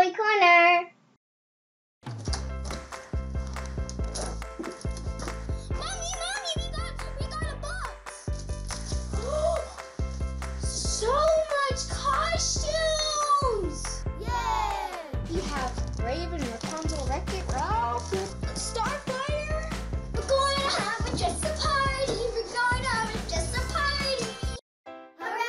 Toy Corner. Mommy, we got a box. So much costumes! Yay! We have Raven, Rapunzel, Wreck-It Ralph, Starfire. We're going to have a just a party. We're going to have a just a party. Hooray! Yay!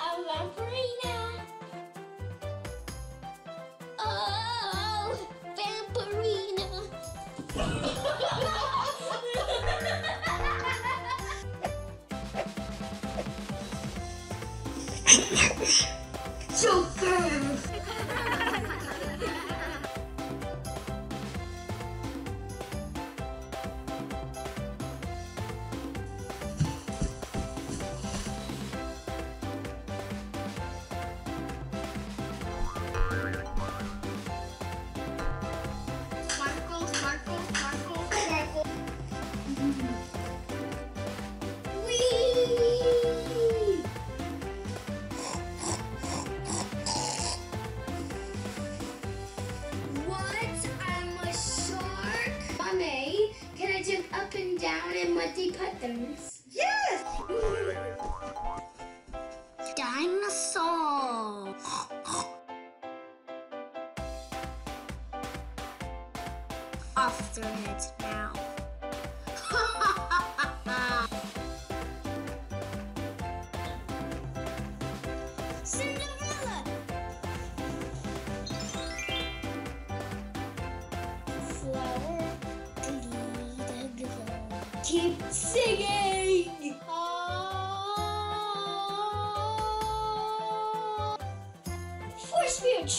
I love Rena. Oh, Vampirina. Whee! What? I'm a shark? Mommy, can I jump up and down in muddy puddles? Yes! Dinosaur! Off their heads now. Cinderella! Flower, glitter, glow. Keep singing! Oh. Force field!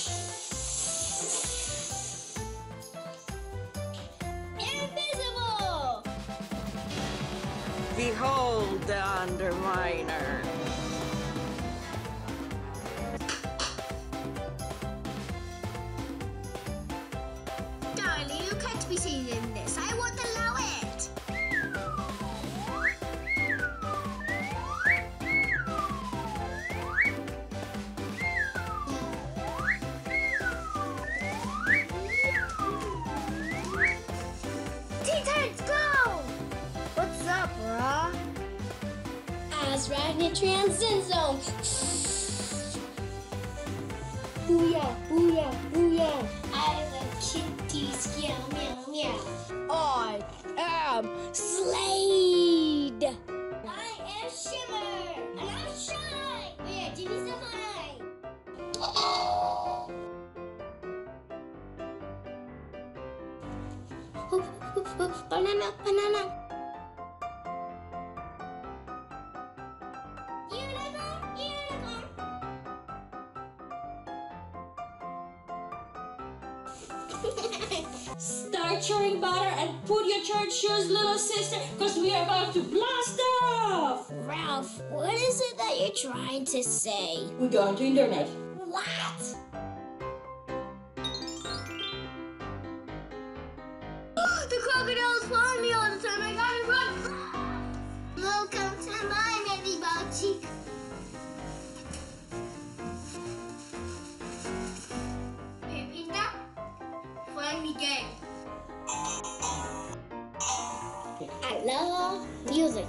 Invisible! Behold the Underminer. Darling, you can't be seen in this. I won't allow it. Teen Titans Go! What's up, brah? Azragna Transcend Zone. Booyah, booyah, booyah. I love kitties, meow, meow, meow. I am Slade. I am Shimmer. And I'm Shine. We are Jimmy Savine. Banana, banana. Unicorn, unicorn. Start churning butter and put your church shoes, little sister, because we are about to blast off! Ralph, what is it that you're trying to say? We're going to internet. What? The crocodiles follow me all the time. I gotta run. Welcome to my navy boat. Pepita, find me game. I love music.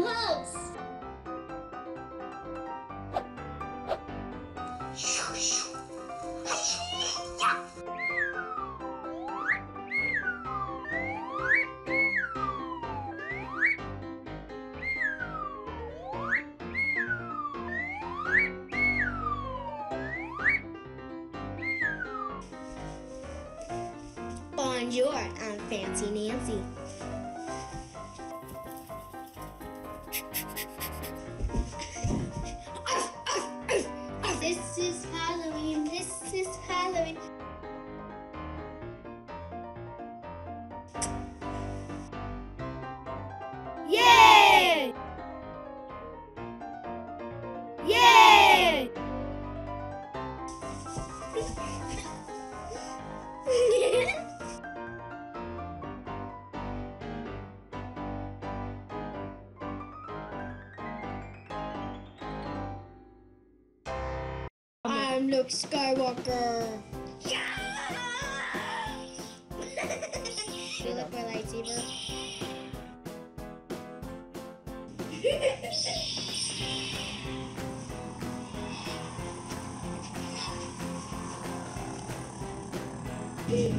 and hugs. Bonjour, I'm Fancy Nancy. This is Halloween, this is Halloween. Yay! Yay! I'm Luke Skywalker. Yeah! Should we look for a lightsaber?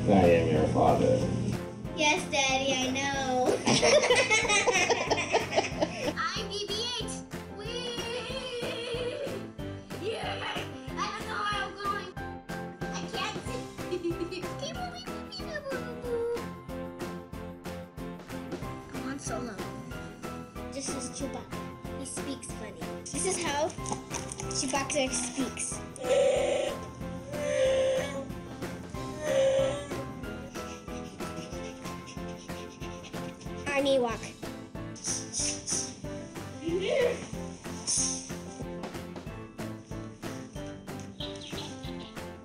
I am your father. Yes, Daddy, I know. I'm BB-8. Solo. This is Chewbacca. He speaks funny. This is how Chewbacca speaks. I'm Ewok.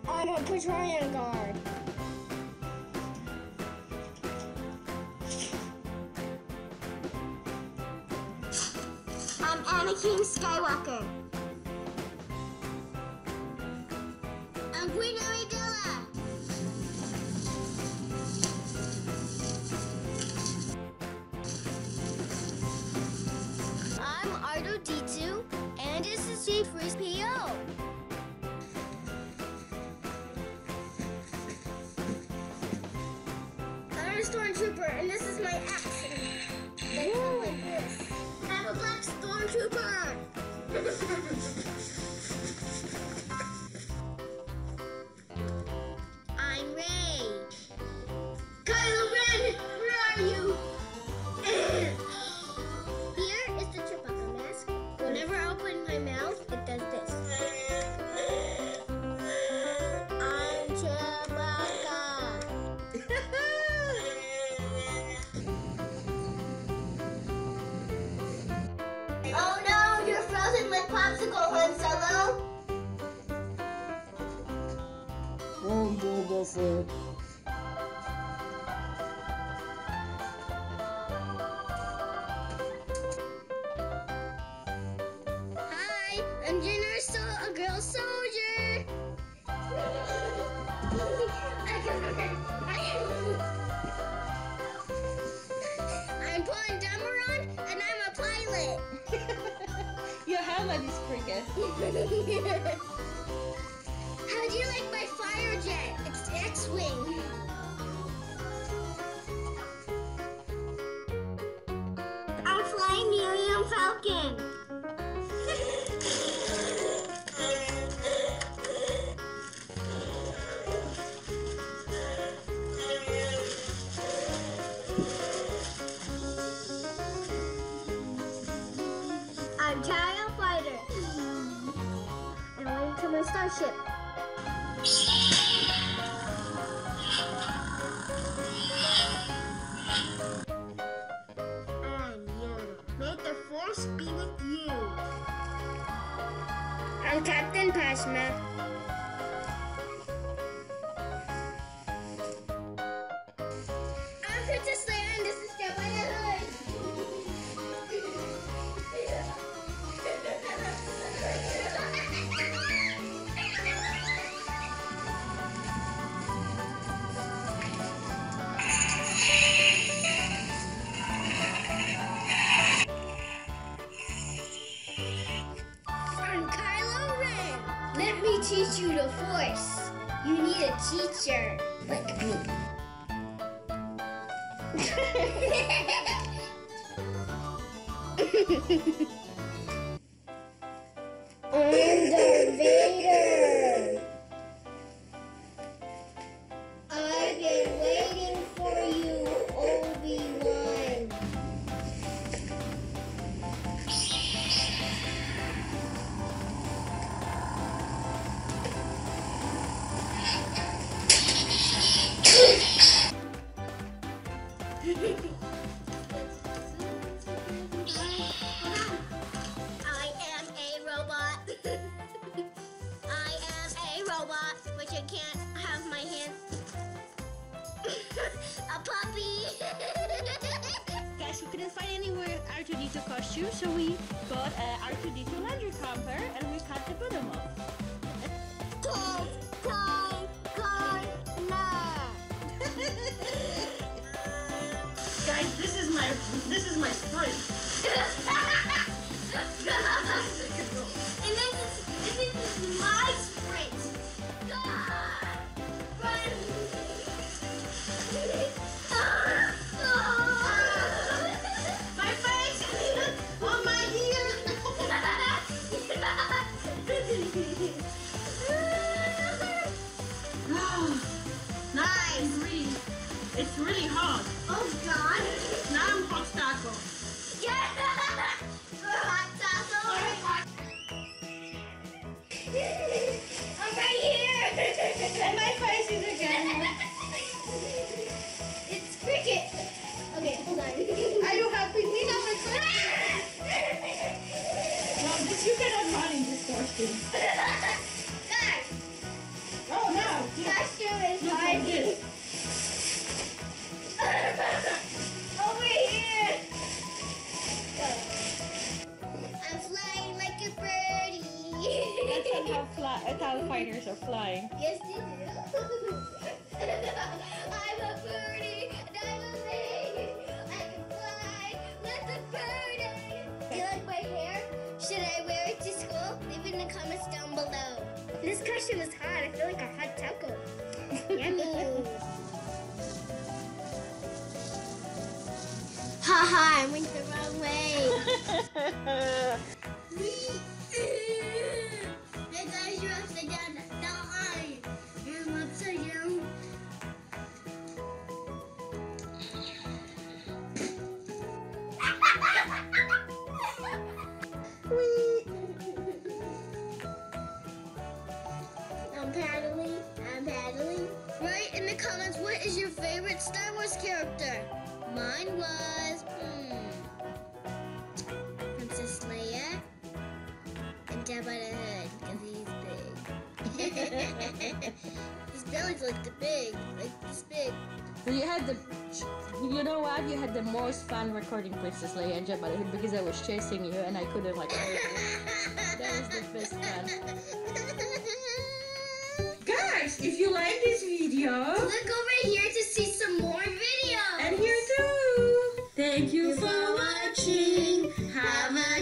I'm a Praetorian guard. Anakin Skywalker. I'm Queen Amidala. I'm R2D2, and this is J3PO. I'm a stormtrooper, and this is my axe. I'm a black stormtrooper! I'm Rey! Kylo Ren, where are you? Here is the Chewbacca mask. Whenever I open my mouth, it does this. I'm Chewbacca! Popsicle, Han Solo. I'm Boba Fett. Hi, I'm Junior, a girl soldier. I'm Paul Dameron, and I'm a pilot. How do you like my fire jet? It's X Wing. I'm flying Millennium Falcon. I'm tired. My starship. And you. May the force be with you. I'm Captain Phasma. I'm Princess Leia, and this is Step by the Hood. a teacher like me. Vader! I've been waiting for you, Obi-Wan. I am a robot. Which I can't have my hands. A puppy! Guys, we couldn't find anywhere R2D2 costume, so we got an R2D2 laundry hamper and we cut the bottom off. Guys, this is my sprint. It's really hot. Oh God! Now I'm hot taco. Yeah! You're hot taco. You're hot. I'm right here. And my face is again. It's cricket. Okay, hold on. Are you happy? Me now, my friend. No, you cannot run in this costume. Guys. Oh no! Costume is hiding. Over here! I'm flying like a birdie! That's not how fighters are flying. Yes, they do. I'm a birdie and I'm a lady. I can fly like a birdie. Do you like my hair? Should I wear it to school? Leave it in the comments down below. This costume is hot. I feel like a hot taco. Yummy! Haha, I went the wrong way. I got you upside down. Now I am upside down. I'm paddling. Write in the comments, what is your favorite Star Wars character? Mine was Princess Leia and Jabba the Hutt, because he's big. His belly's like this big. You know what? You had the most fun recording Princess Leia and Jabba the Hutt because I was chasing you and I couldn't like. That was the best fun. Guys, if you like this video, look over here to see some more videos. And here too. Thank you for watching. Have a